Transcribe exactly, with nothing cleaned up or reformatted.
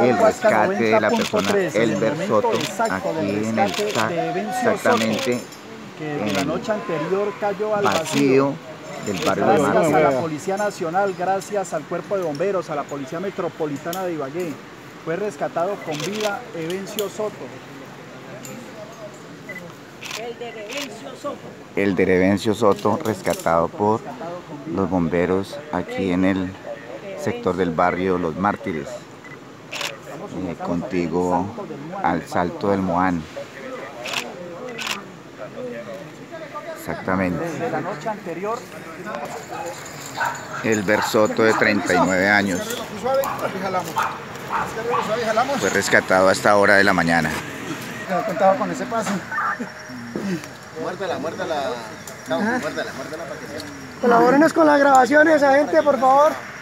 el rescate de la persona Ebencio Soto, aquí en el T A C, exactamente en el vacío del barrio de Mártires. Gracias a la Policía Nacional, gracias al Cuerpo de Bomberos, a la Policía Metropolitana de Ibagué, fue rescatado con vida Ebencio Soto. El de Ebencio Soto. El de Ebencio Soto, rescatado por los bomberos aquí en el sector del barrio Los Mártires, eh, contigo al Salto del Mohán. Exactamente. La noche anterior, el Soto, de treinta y nueve años, fue rescatado a esta hora de la mañana. Contaba con ese paso. Muérdala, muérdala. Muérdala, muérdala para que sea. Colabórenos con las grabaciones, a gente, por favor.